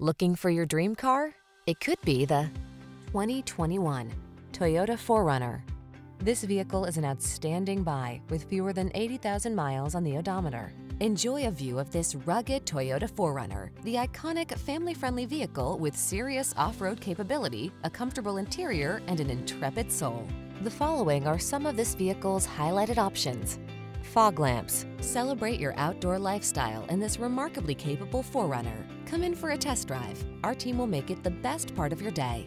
Looking for your dream car? It could be the 2021 Toyota 4Runner. This vehicle is an outstanding buy with fewer than 80,000 miles on the odometer. Enjoy a view of this rugged Toyota 4Runner, the iconic family-friendly vehicle with serious off-road capability, a comfortable interior, and an intrepid soul. The following are some of this vehicle's highlighted options. Fog lamps. Celebrate your outdoor lifestyle in this remarkably capable 4Runner. Come in for a test drive. Our team will make it the best part of your day.